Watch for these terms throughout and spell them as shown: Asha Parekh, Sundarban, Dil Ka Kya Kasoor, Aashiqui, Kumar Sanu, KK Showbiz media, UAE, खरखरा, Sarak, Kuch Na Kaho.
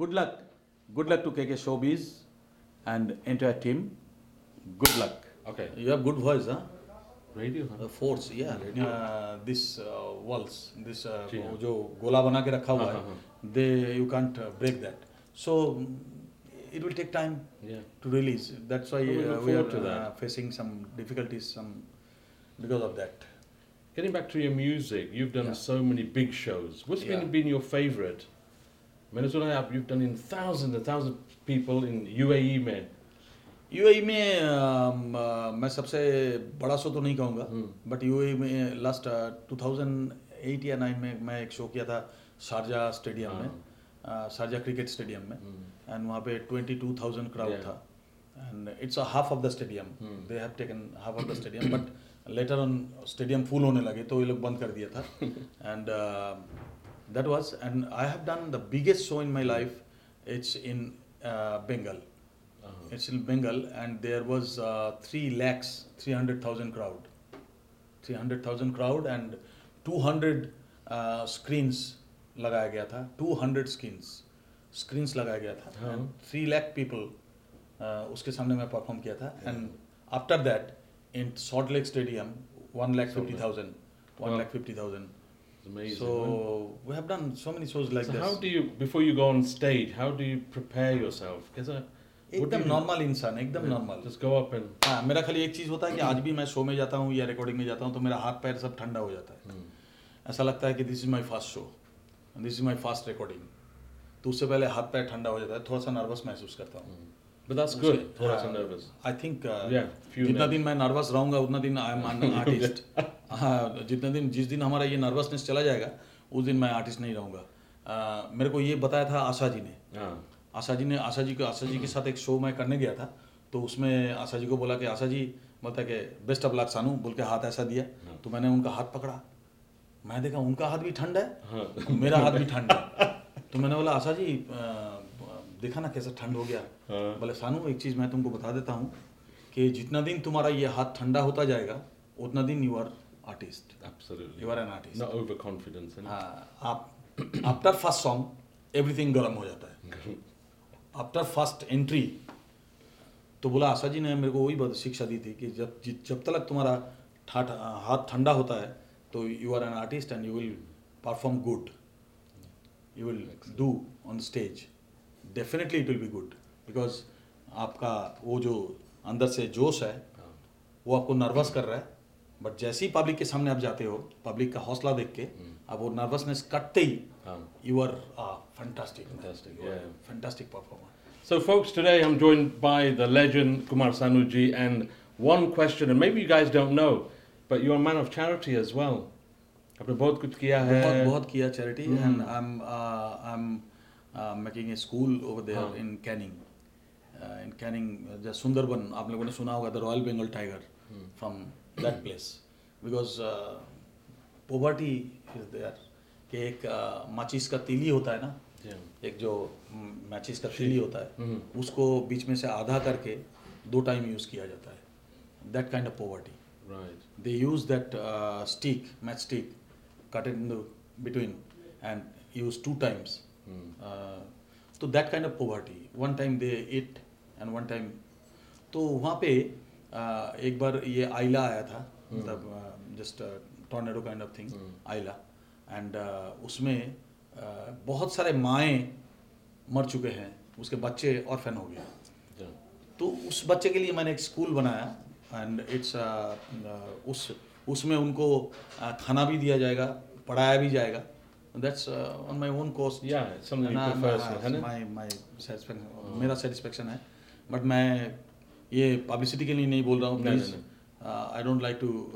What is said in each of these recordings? Good luck to KK Showbiz and entire team. Good luck. Okay. You have good voice, huh? Radio, huh? Force, yeah. Radio. This waltz, this जो गोला बना के रखा हुआ है, you can't break that. So it will take time to release. That's why we are facing some difficulties, because of that. Getting back to your music, you've done so many big shows. What's been your favorite? Venezuela, you've done in thousands and thousands of people in UAE में. UAE में मैं सबसे बड़ा show तो नहीं कहूँगा, but UAE में last 2008 या 9 में मैं एक शो किया था शारजा स्टेडियम में, शारजा क्रिकेट स्टेडियम में, and वहाँ पे 22,000 crowd था, and it's a half of the stadium. They have taken half of the stadium, but later on stadium full होने लगे तो ये लोग बंद कर दिया था, and that was, and I have done the biggest show in my life. It's in Bengal. It's in Bengal, and there was 3,300,000 crowd, 300,000 crowd, and 200 screens लगाया गया था, 200 screens लगाया गया था, and 3 lakh people उसके सामने मैं परफॉर्म किया था, and after that in Salt Lake Stadium 1,50,000. Amazing. So we have done so many shows like this. So how do you, before you go on stage, how do you prepare yourself? एकदम normal इंसान, एकदम normal. Just go up and. हाँ, मेरा खाली एक चीज़ होता है कि आज भी मैं शो में जाता हूँ या रिकॉर्डिंग में जाता हूँ तो मेरा हाथ पैर सब ठंडा हो जाता है. ऐसा लगता है कि this is my first show, this is my first recording. तो उससे पहले हाथ पैर ठंडा हो जाता है, थोड़ा सा नर्वस महसूस करता हूँ. But that's good. थोड़ा सा नर्वस. I think जितना दिन मैं नर्वस रहूँगा उतना दिन आई एम एन आर्टिस्ट. हाँ, जिस दिन हमारा ये नर्वसनेस चला जाएगा उस दिन मैं आर्टिस्ट नहीं रहूँगा. मेरे को ये बताया था आशा जी के साथ एक शो मैं करने गया था तो उसमें आशा जी को बोला कि आशा जी बोलता कि बेस्ट ऑफ लक सानू बोल के हाथ ऐसा दिया तो मैंने उनका हाथ पकड़ा. मैं देखा उनका हाथ भी ठंडा है, मेरा हाथ भी ठंडा है. तो मैंने बोला आशा जी देखा ना कैसा ठंड हो गया. बोले सानू एक चीज़ मैं तुमको बता देता हूँ कि जितना दिन तुम्हारा ये हाथ ठंडा होता जाएगा उतना दिन you are artist. You are an artist. Over confidence. आप आफ्टर फर्स्ट सॉन्ग एवरीथिंग गर्म हो जाता है. आफ्टर फर्स्ट एंट्री तो बोला आशा जी ने मेरे को वही बहुत शिक्षा दी थी कि जब तक तुम्हारा हाथ ठंडा होता है तो you are an artist and you will perform good. You will do on stage definitely it will be good because आपका वो जो अंदर से जोश है वो आपको नर्वस कर रहा है. बट जैसे ही पब्लिक के सामने आप जाते हो पब्लिक का हौसला देख के आप वो नर्वसनेस कटते ही you are fantastic. You are a fantastic performer. So folks, today I'm joined by the legend Kumar Sanu ji, and one question, and maybe you guys don't know, but you're a man of charity as well. आपने बहुत कुछ किया है. बहुत किया charity, and I'm making a school over there in Canning. In Canning, just Sundarban, आप लोगों ने सुना होगा the Royal Bengal Tiger from that place, because poverty is there. कि एक माचिस का तीली होता है ना, एक जो माचिस का तीली होता है उसको बीच में से आधा करके 2 टाइम यूज़ किया जाता है. That kind of poverty. They use that stick, match stick, cut it in between and use 2 times. तो that kind of poverty. 1 time they it and 1 time. तो वहाँ पे एक बार ये आइला आया था, मतलब just tornado kind of thing Aila, and उसमें बहुत सारे माएँ मर चुके हैं, उसके बच्चे ऑर्फेन हो गए. तो उस बच्चे के लिए मैंने एक स्कूल बनाया, एंड इट्स उसमें उनको खाना भी दिया जाएगा, पढ़ाया भी जाएगा. That's on my own cost. मेरा सेटिस्फेक्शन है. बट मैं ये पब्लिसिटी के लिए नहीं बोल रहा हूँ. Please I don't like to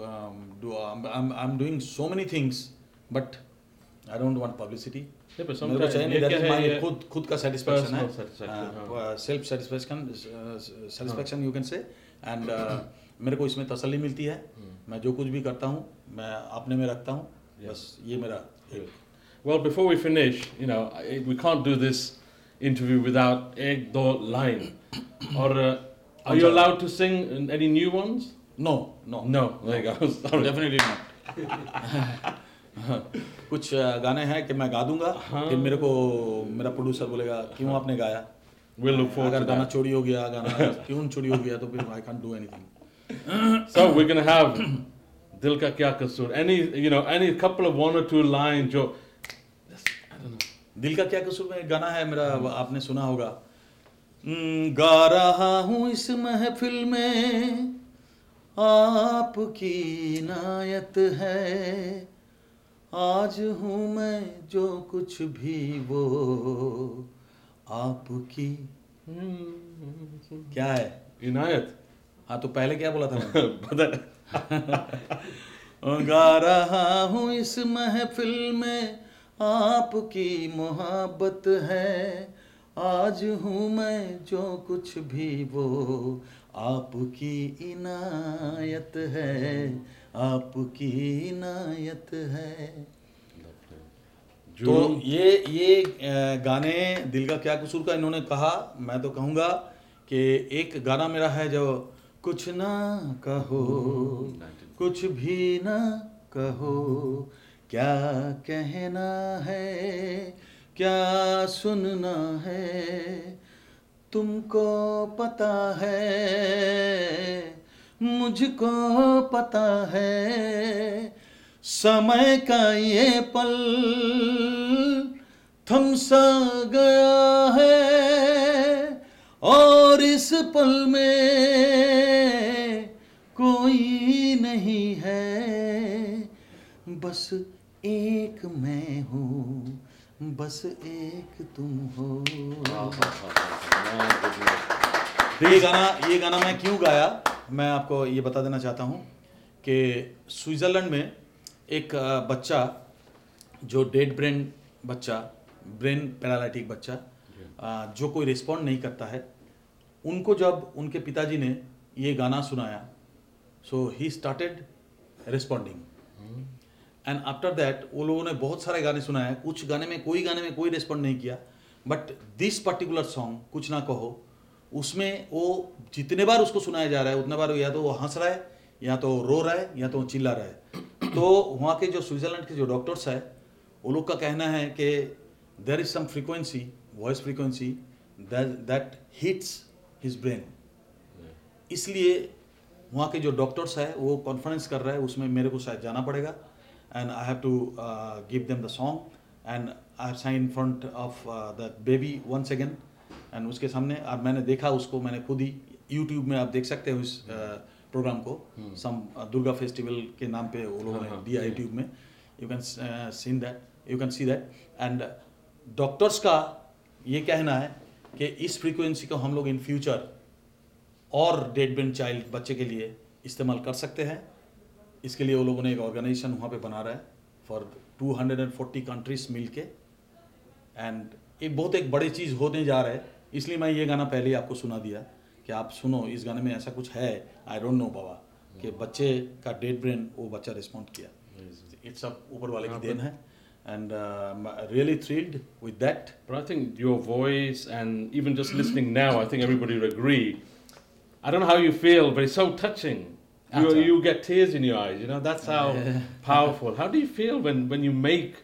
do. I am doing so many things but I don't want publicity. Yeah, but sometimes that is my खुद का satisfaction है, self satisfaction you can say, and मेरे को इसमें तसल्ली मिलती है. मैं जो कुछ भी करता हूँ मैं अपने में रखता हूँ, बस ये मेरा. Well, before we finish, you know, we can't do this interview without 1-2 lines. Or are you allowed to sing any new ones? No. There you go. Definitely not. हाँ, कुछ गाने हैं कि मैं गा दूंगा हाँ, कि मेरे को मेरा प्रोड्यूसर बोलेगा क्यों हाँ, आपने गाया we'll look forward अगर गाना चोरी हो गया गाना क्यों चोरी हो गया तो फिर I can't do anything. So we're gonna have Dil Ka Kya Kasoor. Any couple of one or two lines जो I don't know. दिल का क्या कसूर में गाना है मेरा आपने सुना होगा. गा रहा हूँ इस महफिल में आपकी इनायत है आज हूँ मैं जो कुछ भी वो आपकी क्या है इनायत. हाँ तो पहले क्या बोला था बदल. गा रहा हूँ इस महफिल में आपकी मोहब्बत है आज हूँ मैं जो कुछ भी वो आपकी इनायत है आपकी इनायत है. तो ये गाने दिल का क्या कसूर का इन्होंने कहा. मैं तो कहूँगा कि एक गाना मेरा है जो कुछ ना कहो कुछ भी ना कहो क्या कहना है क्या सुनना है तुमको पता है मुझको पता है समय का ये पल थम सा गया है और इस पल में कोई नहीं है बस एक मैं हूँ बस एक तुम हो. ये गाना मैं क्यों गाया मैं आपको ये बता देना चाहता हूँ कि स्विट्ज़रलैंड में एक बच्चा जो डेड ब्रेन बच्चा ब्रेन पैरालिटिक बच्चा जो कोई रिस्पॉन्ड नहीं करता है उनको जब उनके पिताजी ने ये गाना सुनाया so he started responding and after that वो लोगों ने बहुत सारे गाने सुनाए हैं. कुछ गाने में कोई रेस्पॉन्ड नहीं किया बट दिस पर्टिकुलर सॉन्ग कुछ ना कहो उसमें वो जितने बार उसको सुनाया जा रहा है उतने बार या तो वो हंस रहा है या तो रो रहा है या तो वो चिल्ला रहा है. तो वहाँ के जो स्विट्ज़रलैंड के जो डॉक्टर्स है वो लोग का कहना है कि there is some frequency voice frequency that hits his brain. इसलिए वहाँ के जो डॉक्टर्स है वो कॉन्फ्रेंस कर रहा है उसमें मेरे को शायद जाना पड़ेगा and I have to give them the song and I have sang in front of that baby once again and उसके सामने और मैंने देखा उसको मैंने खुद ही YouTube में आप देख सकते हो इस प्रोग्राम को some दुर्गा फेस्टिवल के नाम पे वो लोगों ने दिया YouTube में. you can see that and doctors का ये कहना है कि इस फ्रीक्वेंसी को हम लोग इन फ्यूचर और डेड ब्रेन चाइल्ड बच्चे के लिए इस्तेमाल कर सकते हैं. इसके लिए वो लोगों ने एक ऑर्गेनाइजेशन वहाँ पे बना रहा है फॉर 240 कंट्रीज मिल के एंड ये बहुत एक बड़ी चीज़ होने जा रहा है. इसलिए मैं ये गाना पहले ही आपको सुना दिया कि आप सुनो इस गाने में ऐसा कुछ है आई डोंट नो बाबा कि बच्चे का डेड ब्रेन वो बच्चा रिस्पॉन्ड किया. इट्स सब ऊपर वाले की देन है and really thrilled with that. But I think your voice and even just listening now I think everybody will agree. I don't know how you feel but it's so touching. You get tears in your eyes, that's how powerful. How do you feel when you make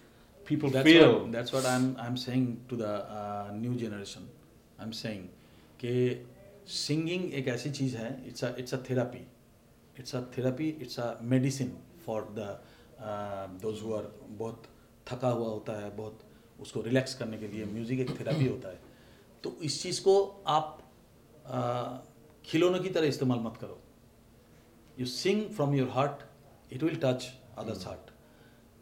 people feel? That's what I'm saying to the new generation. I'm saying कि singing एक ऐसी चीज़ है, it's a therapy, it's a medicine for the those who are बहुत थका हुआ होता है, बहुत उसको relax करने के लिए music एक therapy होता है. तो इस चीज़ को आप खिलौने की तरह इस्तेमाल मत करो. You sing from your heart, it will touch others' heart.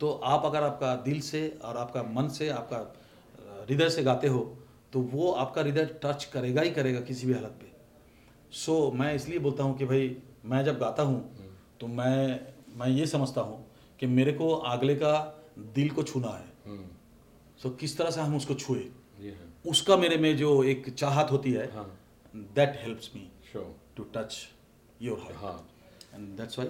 तो आप अगर आपका दिल से और आपका मन से आपका हृदय से गाते हो तो वो आपका हृदय टच करेगा ही करेगा किसी भी हालत पे. सो मैं इसलिए बोलता हूँ कि भाई मैं जब गाता हूँ तो मैं ये समझता हूँ कि मेरे को अगले का दिल को छूना है. सो किस तरह से हम उसको छुए उसका मेरे में जो एक चाहत होती है that helps me to touch your heart. And that's why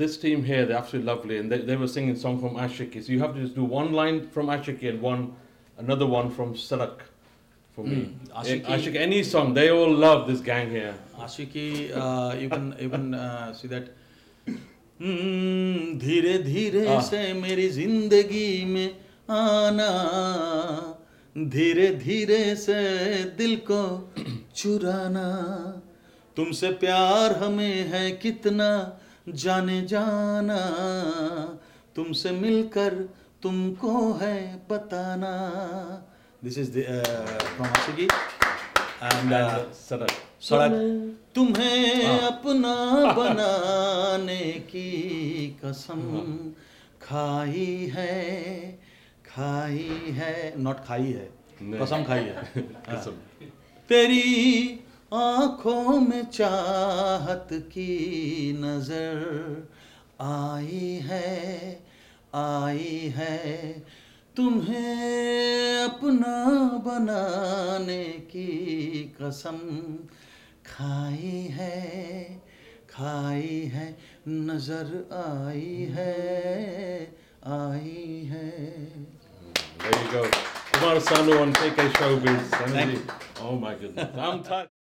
this team here, they're absolutely lovely, and they were singing a song from Aashiqui. So you have to just do one line from Aashiqui and another one from Sarak for me. Aashiqui, any song, they all love this gang here. Aashiqui, you can see that धीरे धीरे से मेरी जिंदगी में आना, धीरे धीरे से दिल को चुराना, तुमसे प्यार हमें है कितना जाने जाना, तुमसे मिलकर तुमको है बताना। दिस इज आशिकी एंड सरक। तुम्हें अपना बनाने की कसम खाई है नॉट खाई है कसम खाई है कसम। तेरी आँखों में चाहत की नजर आई है, तुम्हें अपना बनाने की कसम खाई है नजर आई है। There you go. Kumar Sanu on KK Showbiz. Oh my goodness.